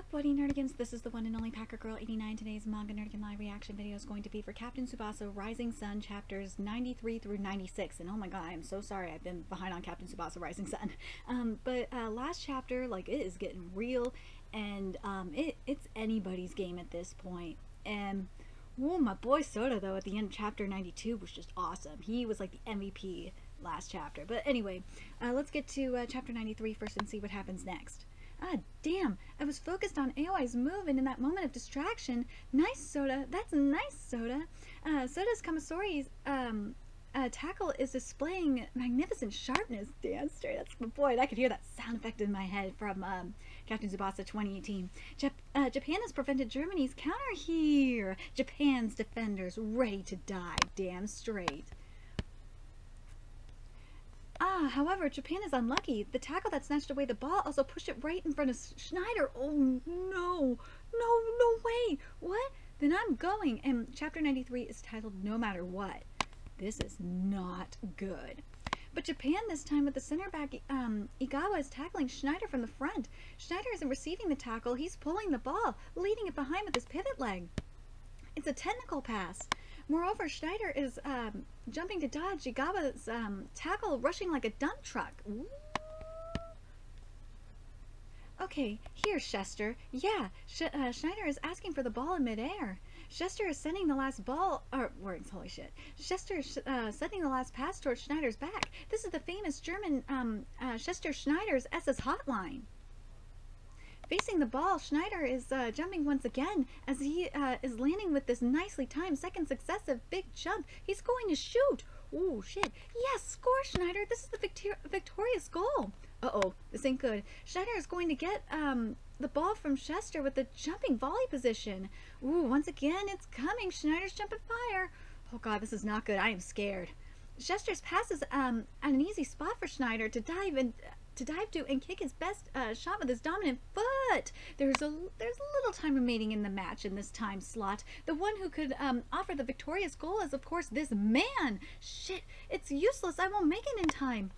up, buddy Nerdigans? This is the one and only Packer Girl 89. Today's manga Nerdigan live reaction video is going to be for Captain Tsubasa Rising Sun chapters 93 through 96. And oh my god, I am so sorry I've been behind on Captain Tsubasa Rising Sun. But last chapter, like, it is getting real, and it's anybody's game at this point. And oh, my boy Soda though at the end of chapter 92 was just awesome. He was like the MVP last chapter. But anyway, let's get to chapter 93 first and see what happens next. Ah, damn! I was focused on Aoi's move, and in that moment of distraction, nice Soda. That's nice Soda. Soda's Kamisori's tackle is displaying magnificent sharpness. Damn straight, that's my boy. I could hear that sound effect in my head from Captain Tsubasa 2018. Japan has prevented Germany's counter here. Japan's defenders ready to die. Damn straight. Ah, however, Japan is unlucky. The tackle that snatched away the ball also pushed it right in front of Schneider. Oh no, no, no way. What? Then I'm going. And chapter 93 is titled No Matter What. This is not good. But Japan this time with the center back, Igawa is tackling Schneider from the front. Schneider isn't receiving the tackle. He's pulling the ball, leading it behind with his pivot leg. It's a technical pass. Moreover, Schneider is jumping to dodge Igawa's tackle, rushing like a dump truck. Ooh. Okay, here, Schester. Yeah, Schneider is asking for the ball in midair. Schester is sending the last ball, or words, holy shit. Schester is sending the last pass towards Schneider's back. This is the famous German Schester Schneider's SS hotline. Facing the ball, Schneider is jumping once again as he is landing with this nicely timed second successive big jump. He's going to shoot. Oh, shit. Yes, score, Schneider. This is the victorious goal. Uh-oh, this ain't good. Schneider is going to get the ball from Schester with the jumping volley position. Ooh, once again, it's coming. Schneider's jumping fire. Oh, God, this is not good. I am scared. Schester's pass is at an easy spot for Schneider to dive in. To kick his best shot with his dominant foot. There's a little time remaining in the match in this time slot. The one who could offer the victorious goal is, of course, this man. Shit, it's useless. I won't make it in time.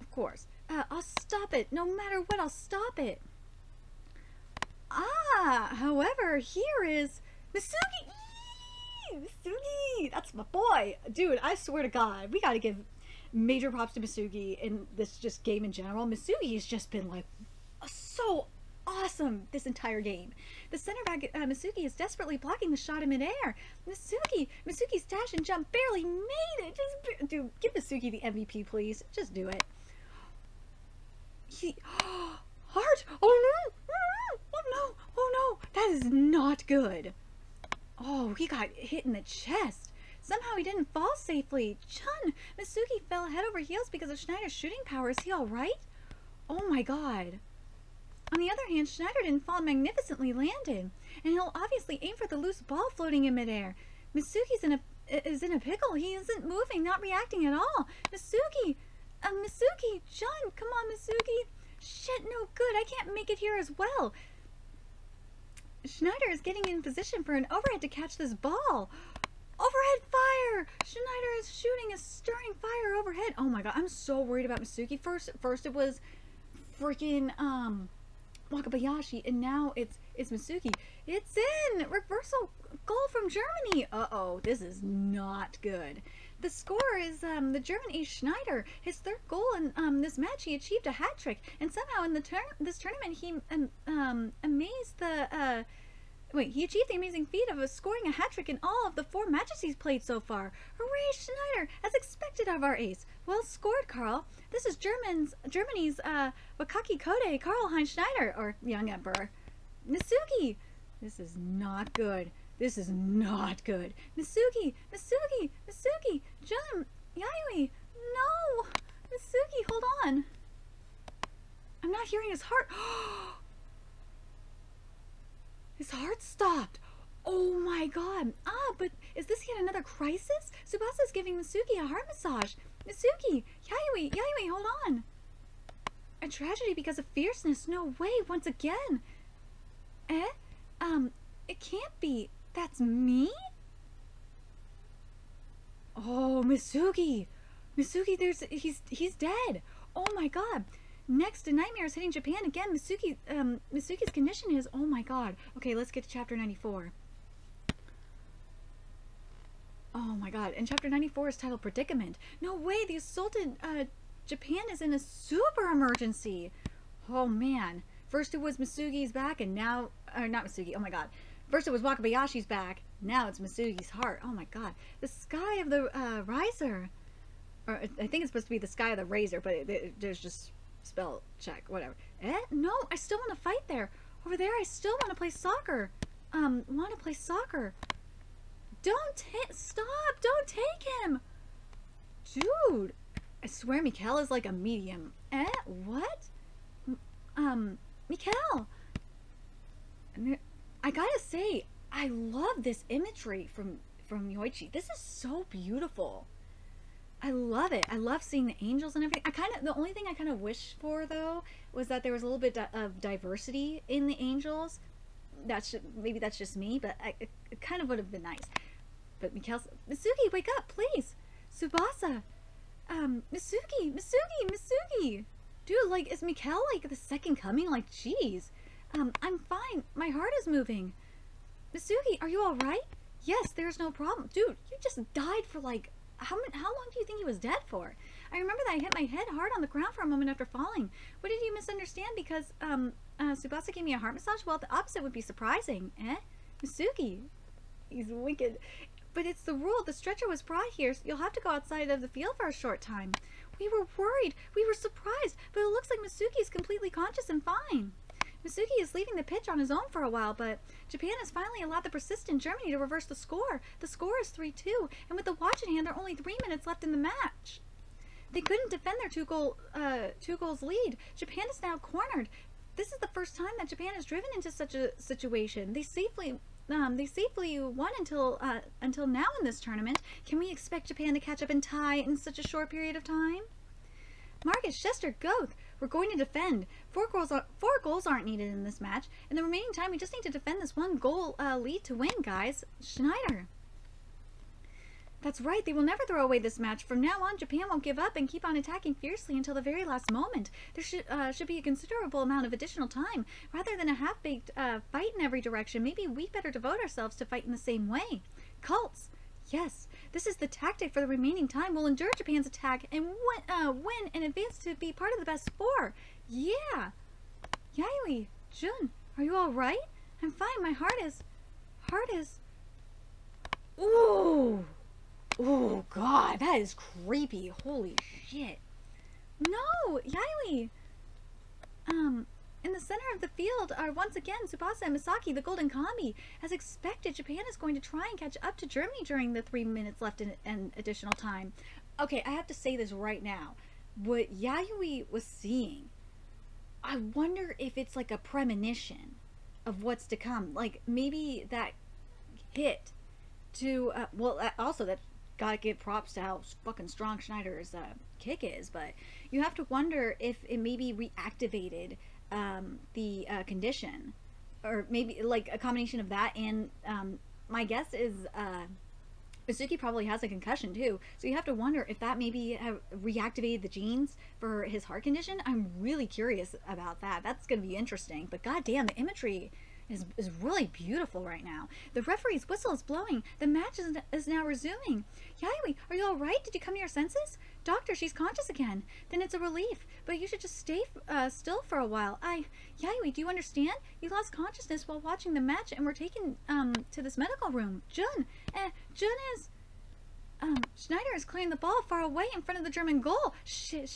Of course. I'll stop it. No matter what, I'll stop it. Ah, however, here is Misugi. Misugi, that's my boy. Dude, I swear to God, we gotta give major props to Misugi in this just game in general. Misugi has just been like so awesome this entire game. The center back Misugi is desperately blocking the shot in midair. Misugi's dash and jump barely made it. Just, dude, give Misugi the MVP, please. Just do it. He heart. Oh no! Oh no! Oh no! That is not good. Oh, he got hit in the chest. Somehow he didn't fall safely. Chun! Misugi fell head over heels because of Schneider's shooting power. Is he alright? Oh my god. On the other hand, Schneider didn't fall and magnificently landed. And he'll obviously aim for the loose ball floating in midair. Misugi's is in a pickle. He isn't moving, not reacting at all. Misugi! Misugi! Chun! Come on, Misugi! Shit, no good. I can't make it here as well. Schneider is getting in position for an overhead to catch this ball. Overhead fire! Schneider is shooting a stirring fire overhead. Oh my god, I'm so worried about Misugi. First it was freaking Wakabayashi, and now it's Misugi. It's in! Reversal goal from Germany! Uh-oh, this is not good. The score is the German ace Schneider. His third goal in this match, he achieved a hat trick, and somehow in the this tournament he amazed the he achieved the amazing feat of scoring a hat-trick in all of the 4 matches he's played so far. Hooray, Schneider! As expected of our ace. Well scored, Karl. This is Germany's Wakaki Kode, Karl Heinz Schneider, or Young Emperor. Misugi! This is not good. This is not good. Misugi! Misugi! Misugi! Jump! Yayoi! No! Misugi, hold on. I'm not hearing his heart. His heart stopped. Oh my god. Ah, but is this yet another crisis? Tsubasa's giving Misugi a heart massage. Misugi! Yayoi! Yayoi, hold on! A tragedy because of fierceness. No way, once again. Eh? It can't be. That's me? Oh, Misugi! Misugi, he's dead. Oh my god. Next, a nightmare is hitting Japan again. Misugi's condition is, oh my god. Okay, let's get to chapter 94. Oh my god, and chapter 94 is titled Predicament. No way, the assaulted Japan is in a super emergency. Oh man. First it was Misugi's back and now, not Misugi, oh my god. First it was Wakabayashi's back, now it's Misugi's heart. Oh my god. The sky of the riser. Or I think it's supposed to be the sky of the razor, but there's just spell check, whatever. Eh? No, I still want to fight there. Over there, I still want to play soccer. Stop! Don't take him! Dude! I swear Mikel is like a medium. Eh? What? Mikel! I gotta say, I love this imagery from Yoichi. This is so beautiful. I love it. I love seeing the angels and everything. The only thing I kind of wish for, though, was that there was a little bit of diversity in the angels. Maybe that's just me, but it kind of would have been nice. But Misugi, wake up, please! Tsubasa! Misugi! Dude, like, is Mikel, like, the second coming? Like, jeez! I'm fine. My heart is moving. Misugi, are you alright? Yes, there's no problem. Dude, you just died for, like, how long do you think he was dead for? I remember that I hit my head hard on the ground for a moment after falling. What did you misunderstand? Because, Tsubasa gave me a heart massage? Well, the opposite would be surprising, eh? Misugi, he's wicked. But it's the rule. The stretcher was brought here, so you'll have to go outside of the field for a short time. We were worried. We were surprised. But it looks like Misugi is completely conscious and fine. Misugi is leaving the pitch on his own for a while, but Japan has finally allowed the persistent Germany to reverse the score. The score is 3-2, and with the watch in hand, there are only 3 minutes left in the match. They couldn't defend their two goals lead. Japan is now cornered. This is the first time that Japan is driven into such a situation. They safely won until now in this tournament. Can we expect Japan to catch up and tie in such a short period of time? Margus, Schester, Goth, we're going to defend. Four goals aren't needed in this match. In the remaining time, we just need to defend this one goal lead to win, guys. Schneider. That's right, they will never throw away this match. From now on, Japan won't give up and keep on attacking fiercely until the very last moment. There should be a considerable amount of additional time. Rather than a half-baked fight in every direction, maybe we'd better devote ourselves to fight in the same way. Cults. Yes, this is the tactic for the remaining time. We'll endure Japan's attack and win and advance to be part of the best four. Yeah. Yayoi, Jun, are you alright? I'm fine, my heart is... Ooh! Oh god, that is creepy. Holy shit. No, Yayoi! In the center of the field are once again Tsubasa and Misaki, the Golden Kami. As expected, Japan is going to try and catch up to Germany during the 3 minutes left in additional time. Okay, I have to say this right now. What Yayoi was seeing, I wonder if it's like a premonition of what's to come. Like, maybe that hit to, also that gotta give props to how fucking strong Schneider's kick is, but you have to wonder if it maybe reactivated the condition, or maybe like a combination of that and my guess is Misugi probably has a concussion too, so you have to wonder if that maybe have reactivated the genes for his heart condition. I'm really curious about that. That's gonna be interesting, but goddamn, the imagery is really beautiful right now. The referee's whistle is blowing. The match is now resuming. Yayoi, are you alright? Did you come to your senses? Doctor, she's conscious again. Then it's a relief. But you should just stay still for a while. Yayoi, do you understand? You lost consciousness while watching the match and were taken to this medical room. Jun! Jun is... Schneider is clearing the ball far away in front of the German goal. Shit!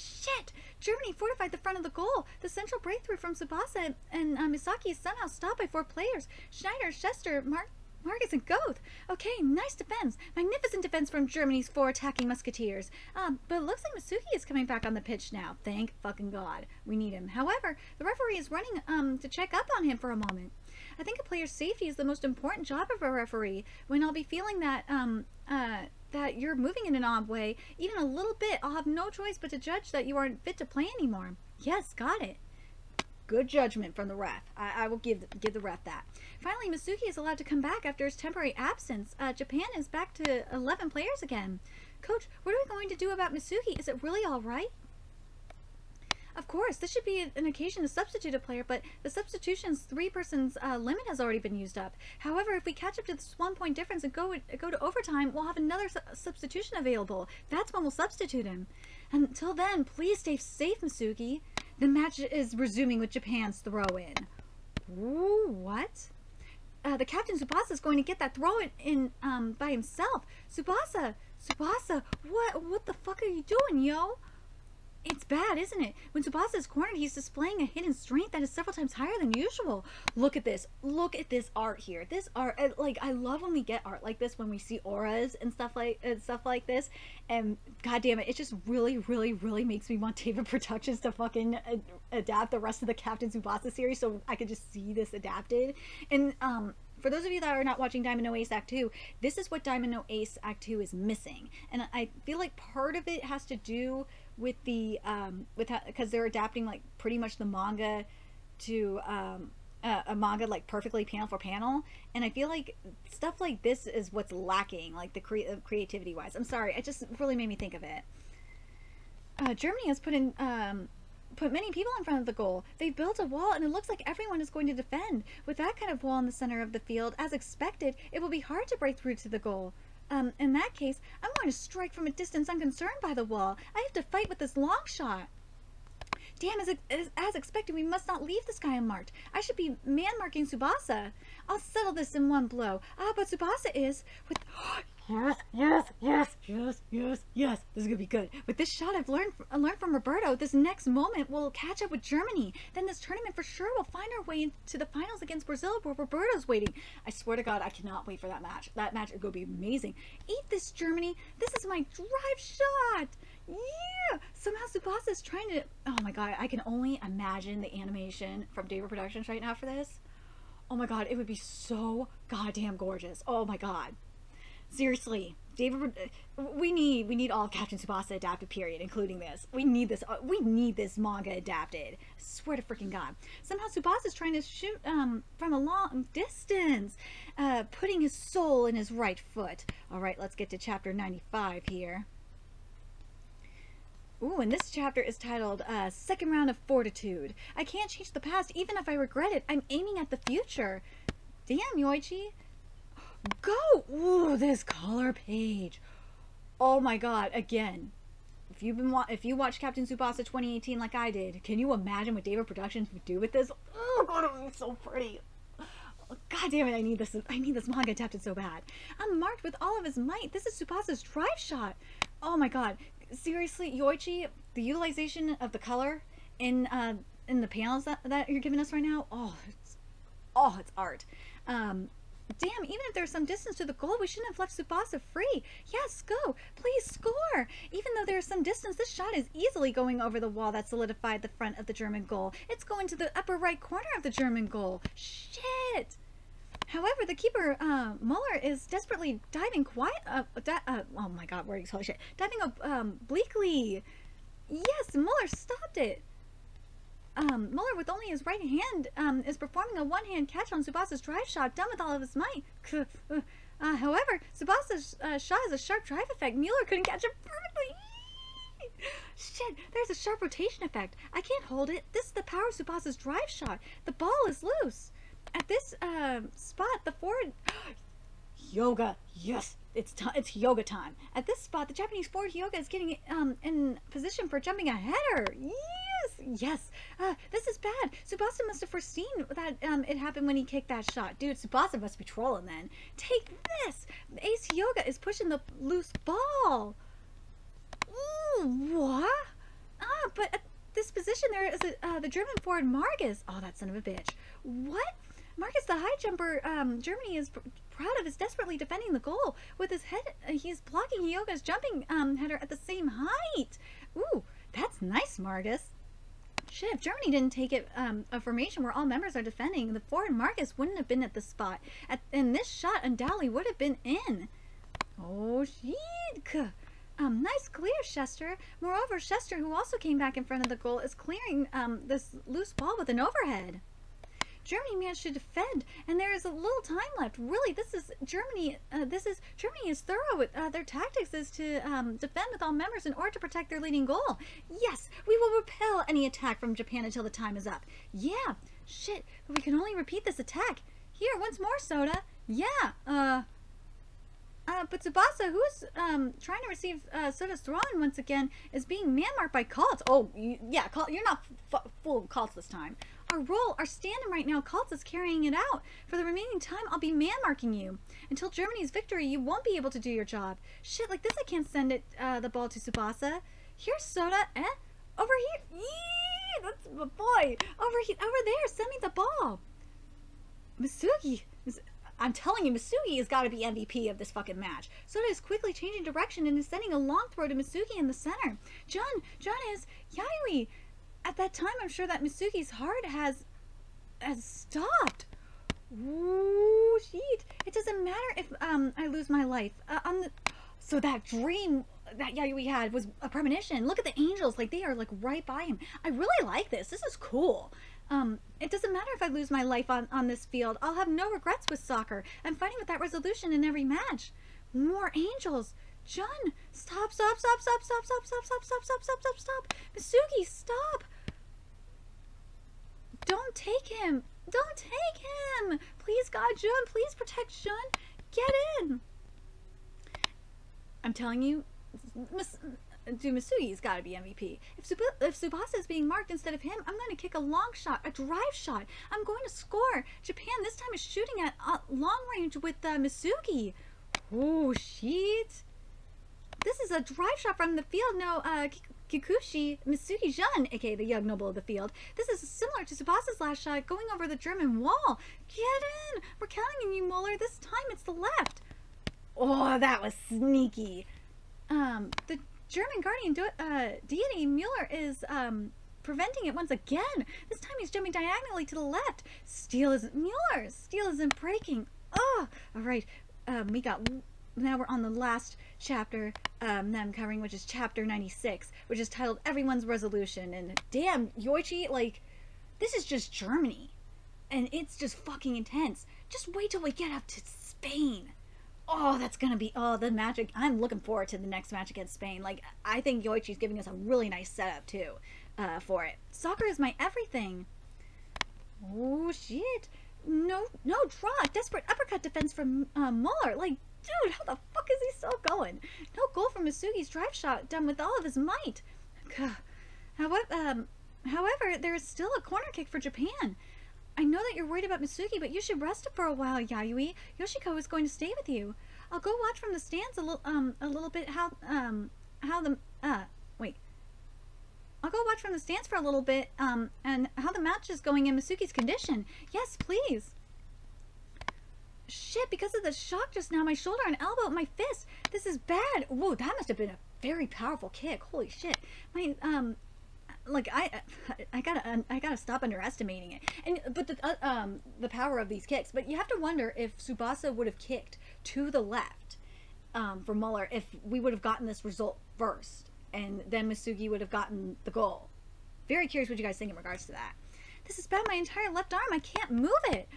Germany fortified the front of the goal. The central breakthrough from Tsubasa and Misaki is somehow stopped by 4 players. Schneider, Schester, Margus, and Goth. Okay, nice defense. Magnificent defense from Germany's 4 attacking musketeers. But it looks like Misugi is coming back on the pitch now. Thank fucking god. We need him. However, the referee is running to check up on him for a moment. I think a player's safety is the most important job of a referee. When I'll be feeling that, that you're moving in an odd way, even a little bit, I'll have no choice but to judge that you aren't fit to play anymore. Yes, got it. Good judgment from the ref. I will give the ref that. Finally, Misugi is allowed to come back after his temporary absence. Japan is back to 11 players again. Coach, what are we going to do about Misugi? Is it really all right? Of course, this should be an occasion to substitute a player, but the substitution's three-person's limit has already been used up. However, if we catch up to this one-point difference and go to overtime, we'll have another substitution available. That's when we'll substitute him. Until then, please stay safe, Misugi. The match is resuming with Japan's throw-in. Ooh, what? The Captain Tsubasa is going to get that throw-in by himself. Tsubasa, what the fuck are you doing, yo? It's bad, isn't it? When Tsubasa is cornered, he's displaying a hidden strength that is several times higher than usual. Look at this art here. This art, like, I love when we get art like this, when we see auras and stuff like this. And goddamn it just really, really, really makes me want David Productions to fucking adapt the rest of the Captain Tsubasa series so I could just see this adapted. And for those of you that are not watching Diamond No Ace Act 2, this is what Diamond No Ace Act 2 is missing, and I feel like part of it has to do with the because they're adapting like pretty much the manga to a manga like perfectly panel for panel, and I feel like stuff like this is what's lacking, like the creativity wise. I'm sorry, it just really made me think of it. Germany has put in put many people in front of the goal. They've built a wall, and it looks like everyone is going to defend. With that kind of wall in the center of the field, as expected, it will be hard to break through to the goal. In that case, I'm going to strike from a distance unconcerned by the wall. I have to fight with this long shot. Damn, as expected, we must not leave this guy unmarked. I should be man-marking Tsubasa. I'll settle this in one blow. Ah, but Tsubasa is... with Yes, this is gonna be good. With this shot I've learned from Roberto, this next moment will catch up with Germany. Then this tournament for sure will find our way into the finals against Brazil, where Roberto's waiting. I swear to God, I cannot wait for that match. That match is gonna be amazing. Eat this, Germany. This is my drive shot. Yeah! Somehow Tsubasa is trying to... Oh my God, I can only imagine the animation from David Productions right now for this. Oh my God, it would be so goddamn gorgeous. Oh my God. Seriously, David, we need all of Captain Tsubasa adapted, period, including this. We need this manga adapted. I swear to freaking God. Somehow Tsubasa's trying to shoot from a long distance, putting his soul in his right foot. All right, let's get to chapter 95 here. Ooh, and this chapter is titled, Second Round of Fortitude. I can't change the past, even if I regret it. I'm aiming at the future. Damn, Yoichi. Go! Ooh, this color page. Oh my God, again. If you watched Captain Tsubasa 2018 like I did, can you imagine what David Productions would do with this? Oh God, it was so pretty. God damn it, I need this manga adapted so bad. I'm marked with all of his might. This is Tsubasa's drive shot. Oh my God. Seriously, Yoichi, the utilization of the color in the panels that you're giving us right now, oh it's art. Damn, even if there's some distance to the goal, we shouldn't have left Tsubasa free. Yes, go. Please score. Even though there's some distance, this shot is easily going over the wall that solidified the front of the German goal. It's going to the upper right corner of the German goal. Shit. However, the keeper, Muller, is desperately diving oh my God, where are you so shit? Diving obliquely. Yes, Muller stopped it. Muller, with only his right hand, is performing a one-hand catch on Tsubasa's drive shot, done with all of his might. However, Tsubasa's shot has a sharp drive effect. Muller couldn't catch it perfectly. Shit, there's a sharp rotation effect. I can't hold it. This is the power of Tsubasa's drive shot. The ball is loose. At this spot, the forward... Hyuga, yes, it's Hyuga time. At this spot, the Japanese forward Hyuga is getting in position for jumping a header. Yes. This is bad. Tsubasa must have foreseen that it happened when he kicked that shot. Dude, Tsubasa must be trolling then. Take this. Ace Hyuga is pushing the loose ball. Ooh, what? But at this position there is the German forward Margus. Oh, that son of a bitch. What? Margus, the high jumper, Germany is proud of, is desperately defending the goal. With his head, he's blocking Hyoga's jumping header at the same height. Ooh, that's nice, Margus. Shit, if Germany didn't take it, a formation where all members are defending, the forward Margus wouldn't have been at the spot. And this shot undoubtedly would have been in. Oh, shit. Nice clear, Schester. Moreover, Schester, who also came back in front of the goal, is clearing this loose ball with an overhead. Germany managed to defend, and there is a little time left. Really, this is Germany. Germany is thorough with their tactics is to defend with all members in order to protect their leading goal. Yes, we will repel any attack from Japan until the time is up. Yeah, shit, but we can only repeat this attack. Here, once more, Soda. Yeah, but Tsubasa, who's trying to receive Soda's throne once again, is being man-marked by cults. Oh, yeah, you're not full of cults this time. Our role, our stand-in right now, Cults, is carrying it out. For the remaining time, I'll be man-marking you. Until Germany's victory, you won't be able to do your job. Shit, like this, I can't send it, the ball to Tsubasa. Here's Soda, eh? Over here, eee, that's my boy. Over here, over there, send me the ball. Misugi, I'm telling you, Misugi has got to be MVP of this fucking match. Soda is quickly changing direction and is sending a long throw to Misugi in the center. John is Yayoi. At that time, I'm sure that Misugi's heart has stopped. Ooh, shit. It doesn't matter if I lose my life. So that dream that Yayoi had was a premonition. Look at the angels. Like, they are, like, right by him. I really like this. This is cool. It doesn't matter if I lose my life on this field. I'll have no regrets with soccer. I'm fighting with that resolution in every match. More angels. John, stop. Misugi, stop. Don't take him. Don't take him. Please, God, John, please protect John. Get in. I'm telling you, Misugi's got to be MVP. If Tsubasa is being marked instead of him, I'm going to kick a long shot, a drive shot. I'm going to score. Japan this time is shooting at long range with Misugi. Oh, shit. This is a drive shot from the field. No, Kikuchi Misugi Jun, aka the young noble of the field. This is similar to Tsubasa's last shot going over the German wall. Get in! We're counting on you, Muller. This time it's the left. Oh, that was sneaky. The German guardian deity Muller is preventing it once again. This time he's jumping diagonally to the left. Steel isn't Muller. Steel isn't breaking. Oh, all right. Now we're on the last chapter that I'm covering, which is chapter 96, which is titled Everyone's Resolution. And damn, Yoichi, like, this is just Germany. And it's just fucking intense. Just wait till we get up to Spain. Oh, that's gonna be, oh, the magic. I'm looking forward to the next match against Spain. Like, I think Yoichi's giving us a really nice setup, too, for it. Soccer is my everything. Oh, shit. No draw. Desperate uppercut defense from Muller. Like, dude, how the fuck is he still going? No goal from Misugi's drive shot, done with all of his might. However, there is still a corner kick for Japan. I know that you're worried about Misugi, but you should rest for a while, Yayoi. Yoshiko is going to stay with you. I'll go watch from the stands a little bit I'll go watch from the stands for a little bit and how the match is going in Misugi's condition. Yes, please. Shit, because of the shock just now, my shoulder and elbow and my fist. This is bad. Whoa, that must have been a very powerful kick. Holy shit. My like I gotta stop underestimating it. And but the power of these kicks. But you have to wonder if Tsubasa would have kicked to the left for Muller if we would have gotten this result first, and then Misugi would have gotten the goal. Very curious what you guys think in regards to that. This is bad. My entire left arm. I can't move it.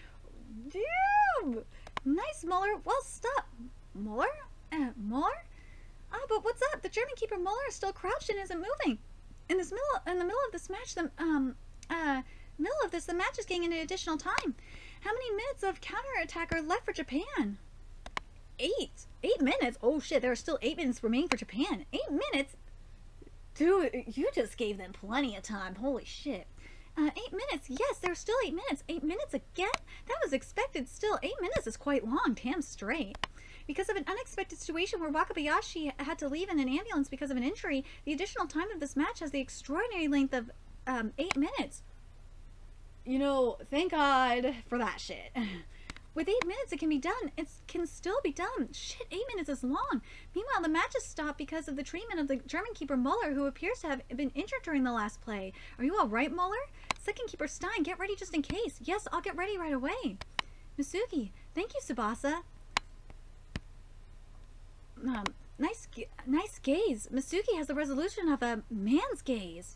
Damn. Nice, Muller. Well, stop. Muller? Muller? Ah, but what's up? The German keeper Muller is still crouched and isn't moving. In the middle of this, the match is getting into additional time. How many minutes of counterattack are left for Japan? 8 minutes? Oh shit, there are still 8 minutes remaining for Japan. 8 minutes? Dude, you just gave them plenty of time. Holy shit. 8 minutes. Yes, there's still 8 minutes. 8 minutes again? That was expected still. 8 minutes is quite long. Damn straight. Because of an unexpected situation where Wakabayashi had to leave in an ambulance because of an injury, the additional time of this match has the extraordinary length of 8 minutes. You know, thank God for that shit. With 8 minutes, it can be done. It can still be done. Shit, 8 minutes is long. Meanwhile, the match is stopped because of the treatment of the German keeper Muller, who appears to have been injured during the last play. Are you all right, Muller? Second keeper Stein, get ready just in case. Yes, I'll get ready right away. Misugi, thank you, Tsubasa. Nice gaze. Misugi has the resolution of a man's gaze.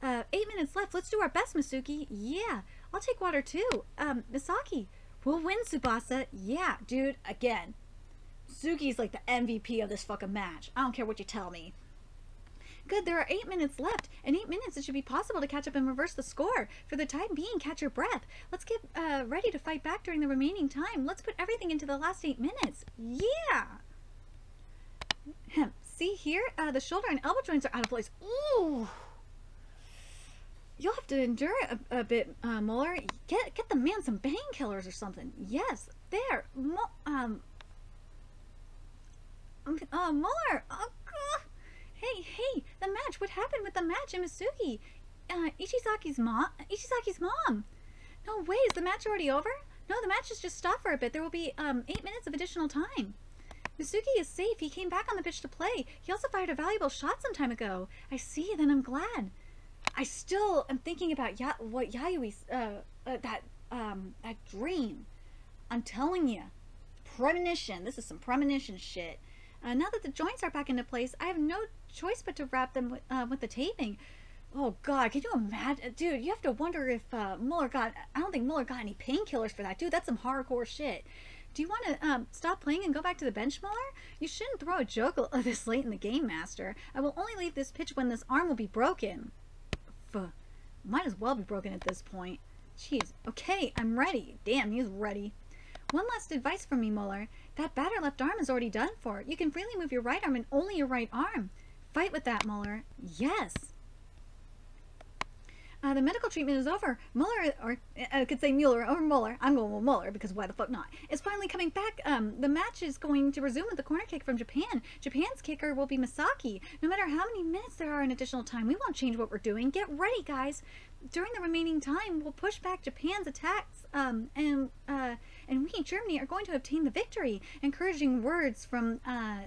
8 minutes left. Let's do our best, Misugi. Yeah. I'll take water too. Misaki, we'll win, Tsubasa. Yeah, dude, again. Sugi's like the MVP of this fucking match. I don't care what you tell me. Good, there are 8 minutes left. In 8 minutes, it should be possible to catch up and reverse the score. For the time being, catch your breath. Let's get ready to fight back during the remaining time. Let's put everything into the last 8 minutes. Yeah! See here? The shoulder and elbow joints are out of place. Ooh! You'll have to endure a bit, Muller. Get the man some painkillers or something. Yes, there. Muller! Hey, the match. What happened with the match in Misugi? Ichizaki's mom. No way, is the match already over? No, the match is just stopped for a bit. There will be 8 minutes of additional time. Misugi is safe. He came back on the pitch to play. He also fired a valuable shot some time ago. I see, then I'm glad. I still am thinking about what Yayui's, that dream. I'm telling you. Premonition. This is some premonition shit. Now that the joints are back into place, I have no choice but to wrap them with the taping. Oh god, can you imagine? Dude, you have to wonder if Muller got... I don't think Muller got any painkillers for that. Dude, that's some hardcore shit. Do you want to stop playing and go back to the bench, Muller? You shouldn't throw a joke this late in the game, Master. I will only leave this pitch when this arm will be broken. Fuh. Might as well be broken at this point. Jeez. Okay, I'm ready. Damn, he's ready. One last advice from me, Muller. That batter left arm is already done for. You can freely move your right arm and only your right arm. Fight with that, Muller. Yes. The medical treatment is over. Muller, or I could say Mueller or Muller. I'm going with Muller because why the fuck not? Is finally coming back. The match is going to resume with the corner kick from Japan. Japan's kicker will be Misaki. No matter how many minutes there are in additional time, we won't change what we're doing. Get ready, guys. During the remaining time, we'll push back Japan's attacks and we, Germany, are going to obtain the victory. Encouraging words from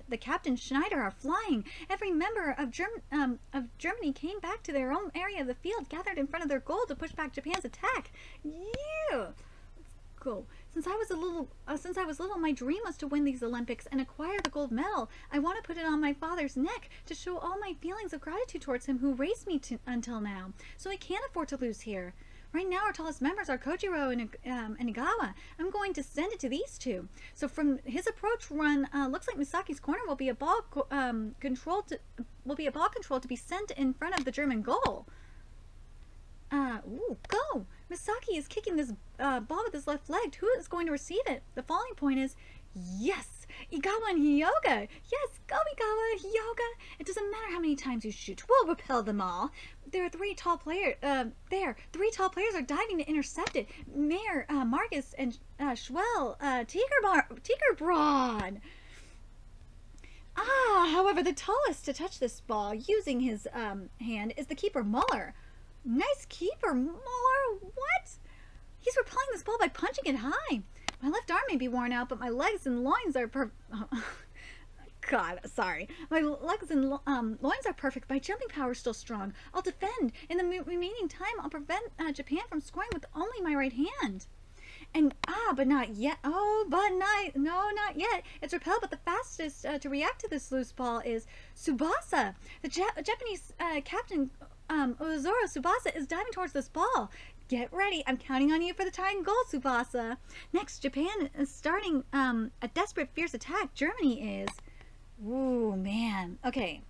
the Captain Schneider are flying. Every member of Germany came back to their own area of the field, gathered in front of their goal to push back Japan's attack. Yeah! Cool. Since I was little, my dream was to win these Olympics and acquire the gold medal. I want to put it on my father's neck to show all my feelings of gratitude towards him who raised me until now. So I can't afford to lose here. Right now, our tallest members are Kojiro and Igawa. I'm going to send it to these two. So from his approach run, looks like Misaki's corner will be a ball control to be sent in front of the German goal. Ooh, go! Misaki is kicking this ball with his left leg. Who is going to receive it? The falling point is, yes! Igawa and Hyuga! Yes, go Igawa, Hyuga! It doesn't matter how many times you shoot. We'll repel them all. There are three tall players are diving to intercept it. Mayor, Margus, and Schwell, Tigerbron! However, the tallest to touch this ball using his hand is the keeper, Muller. Nice keeper, Muller. What? He's repelling this ball by punching it high. My left arm may be worn out, but my legs and loins are perfect. My jumping power is still strong. I'll defend. In the remaining time, I'll prevent Japan from scoring with only my right hand. And but not yet. Not yet. It's repelled, but the fastest to react to this loose ball is Tsubasa, the Japanese captain. Ozora Tsubasa is diving towards this ball. Get ready. I'm counting on you for the tying goal, Tsubasa. Next, Japan is starting a desperate, fierce attack. Germany is... Ooh, man. Okay.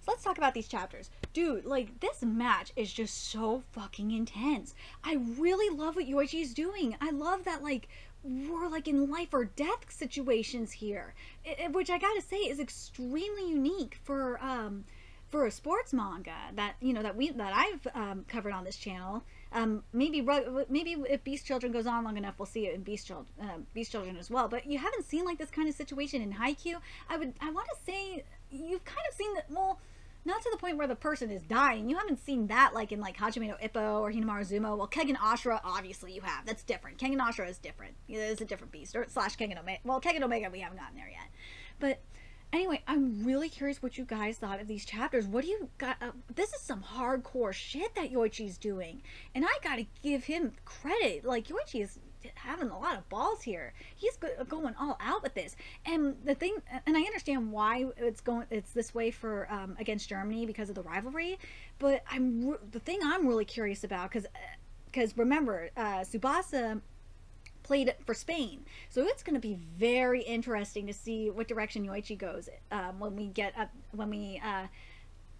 So let's talk about these chapters. Dude, like, this match is just so fucking intense. I really love what Yoichi is doing. I love that, like... We're like in life or death situations here. Which I gotta say is extremely unique for a sports manga that I've covered on this channel. Maybe if Beast Children goes on long enough, we'll see it in Beast Children as well. But you haven't seen like this kind of situation in Haikyu. I want to say you've kind of seen that. Well, not to the point where the person is dying. You haven't seen that like in like Hajime no Ippo or Hinamaru Zumo. Well, Kengan Ashura obviously you have. That's different. Kengan Ashura is different. It's a different beast or / Kengan Omega. Well, Kengan Omega we haven't gotten there yet, but. Anyway, I'm really curious what you guys thought of these chapters. What do you got? This is some hardcore shit that Yoichi's doing. And I gotta give him credit. Like, Yoichi is having a lot of balls here. He's going all out with this. And the thing, and I understand why it's this way for, against Germany because of the rivalry. But the thing I'm really curious about, because because remember, Tsubasa played for Spain, so it's going to be very interesting to see what direction Yoichi goes when we get up, when we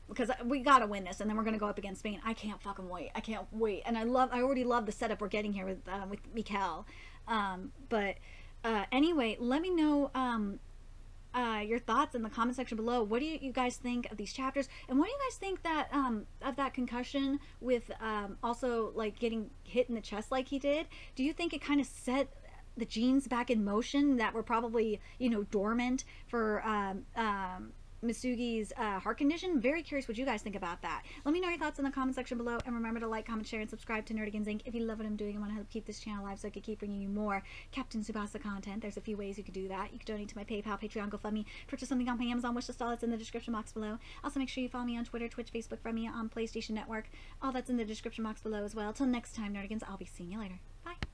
because we gotta win this, and then we're gonna go up against Spain. I can't fucking wait. I can't wait. And I already love the setup we're getting here with Mikel. But anyway, let me know your thoughts in the comment section below. What do you guys think of these chapters? And what do you guys think that of that concussion with also like getting hit in the chest like he did? Do you think it kind of set the genes back in motion that were probably, you know, dormant for Misugi's heart condition? Very curious what you guys think about that. Let me know your thoughts in the comment section below, and remember to like, comment, share, and subscribe to Nerdigans Inc. if you love what I'm doing and want to help keep this channel alive so I can keep bringing you more Captain Tsubasa content. There's a few ways you can do that. You can donate to my PayPal, Patreon, GoFundMe, purchase something on my Amazon wishlist, all that's in the description box below. Also make sure you follow me on Twitter, Twitch, Facebook, from me on PlayStation Network. All that's in the description box below as well. Till next time, Nerdigans, I'll be seeing you later. Bye.